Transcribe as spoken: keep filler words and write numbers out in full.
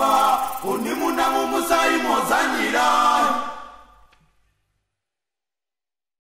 Wankuba, onimuna mumusai mozanyira.